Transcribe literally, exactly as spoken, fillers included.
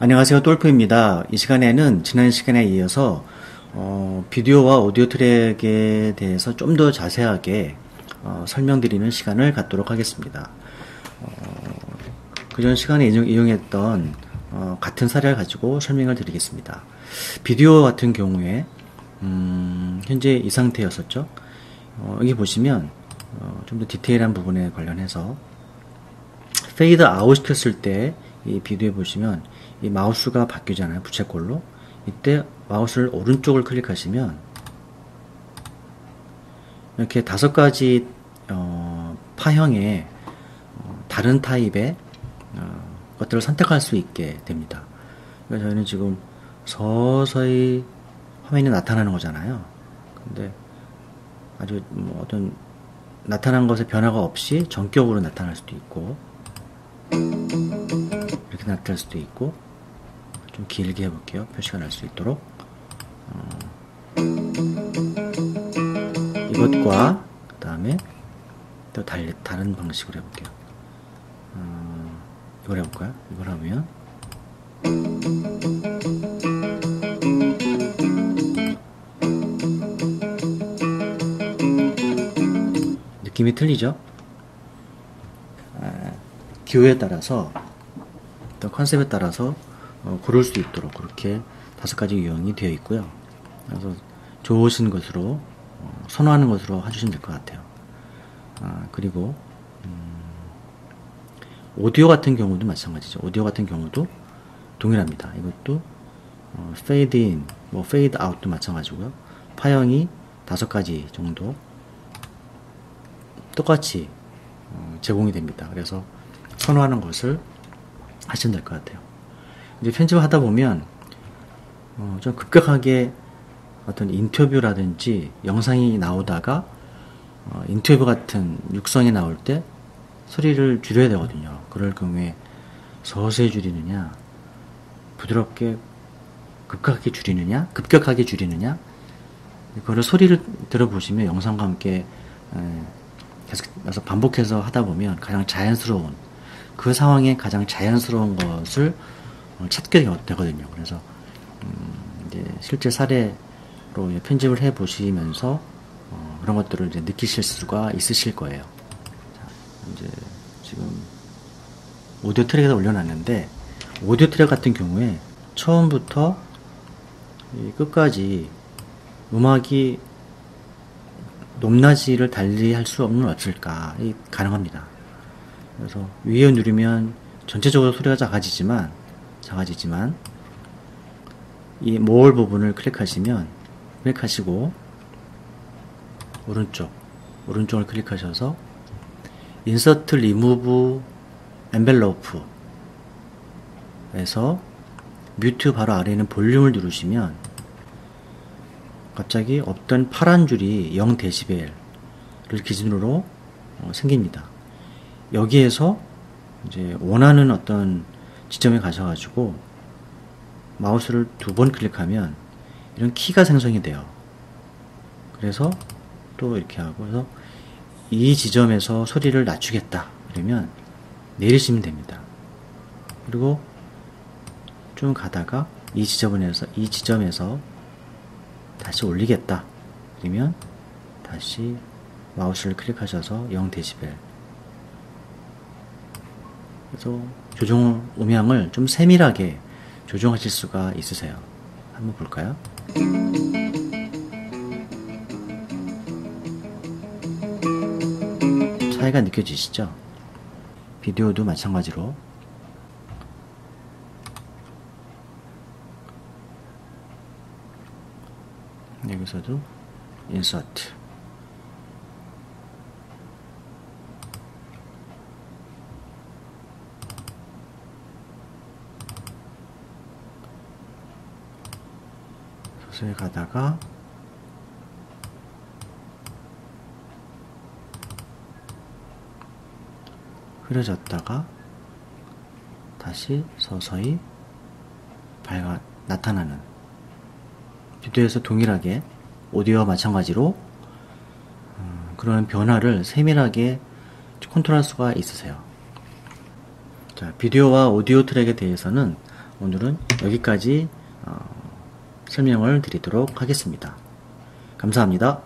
안녕하세요, 똘프입니다. 이 시간에는 지난 시간에 이어서 어, 비디오와 오디오 트랙에 대해서 좀 더 자세하게 어, 설명드리는 시간을 갖도록 하겠습니다. 어, 그전 시간에 이용했던 어, 같은 사례를 가지고 설명을 드리겠습니다. 비디오 같은 경우에 음, 현재 이 상태였었죠. 어, 여기 보시면 어, 좀 더 디테일한 부분에 관련해서 페이드 아웃 시켰을 때 이 비디오에 보시면 이 마우스가 바뀌잖아요. 부채꼴로. 이때 마우스를 오른쪽을 클릭하시면 이렇게 다섯 가지 어, 파형의 어, 다른 타입의 어, 것들을 선택할 수 있게 됩니다. 그래서 저희는 지금 서서히 화면이 나타나는 거잖아요. 근데 아주 뭐 어떤 나타난 것에 변화가 없이 전격으로 나타날 수도 있고 이렇게 나타날 수도 있고 좀 길게 해볼게요. 표시가 날 수 있도록 어, 이것과 그 다음에 또 달리, 다른 방식으로 해볼게요. 어, 이걸 해볼까요? 이걸 하면 느낌이 틀리죠? 아, 기호에 따라서 또 컨셉에 따라서 어, 고를 수 있도록 그렇게 다섯 가지 유형이 되어 있고요. 그래서 좋으신 것으로 어, 선호하는 것으로 해주시면 될 것 같아요. 아, 그리고 음, 오디오 같은 경우도 마찬가지죠. 오디오 같은 경우도 동일합니다. 이것도 어, fade in, 뭐 fade out도 마찬가지고요. 파형이 다섯 가지 정도 똑같이 어, 제공이 됩니다. 그래서 선호하는 것을 하시면 될 것 같아요. 이제 편집을 하다 보면 어, 좀 급격하게 어떤 인터뷰라든지 영상이 나오다가 어, 인터뷰 같은 육성이 나올 때 소리를 줄여야 되거든요. 그럴 경우에 서서히 줄이느냐, 부드럽게 급격하게 줄이느냐, 급격하게 줄이느냐, 그걸 소리를 들어보시면 영상과 함께 에, 계속 반복해서 하다 보면 가장 자연스러운 그 상황에 가장 자연스러운 것을 찾게 되거든요. 그래서 음 이제 실제 사례로 이제 편집을 해 보시면서 어 그런 것들을 이제 느끼실 수가 있으실 거예요. 자, 이제 지금 오디오 트랙에다 올려놨는데 오디오 트랙 같은 경우에 처음부터 이 끝까지 음악이 높낮이를 달리 할 수 없는 어쩔까 이 가능합니다. 그래서 위에 누르면 전체적으로 소리가 작아지지만 작아지지만 이 모을 부분을 클릭하시면 클릭하시고 오른쪽 오른쪽을 클릭하셔서 인서트 리무브 엔벨로프 에서 뮤트 바로 아래에 있는 볼륨을 누르시면 갑자기 없던 파란 줄이 영 데시벨를 기준으로 어, 생깁니다. 여기에서 이제 원하는 어떤 지점에 가셔가지고 마우스를 두 번 클릭하면 이런 키가 생성이 돼요. 그래서 또 이렇게 하고 해서 이 지점에서 소리를 낮추겠다 그러면 내리시면 됩니다. 그리고 좀 가다가 이 지점에서 이 지점에서 다시 올리겠다 그러면 다시 마우스를 클릭하셔서 영 데시벨 그래서 조정 음향을 좀 세밀하게 조정하실 수가 있으세요. 한번 볼까요? 차이가 느껴지시죠? 비디오도 마찬가지로 여기서도 인서트 가다가 흐려졌다가 다시 서서히 밝아 나타나는 비디오에서 동일하게 오디오와 마찬가지로 음, 그런 변화를 세밀하게 컨트롤할 수가 있으세요. 자, 비디오와 오디오 트랙에 대해서는 오늘은 여기까지 어, 설명을 드리도록 하겠습니다. 감사합니다.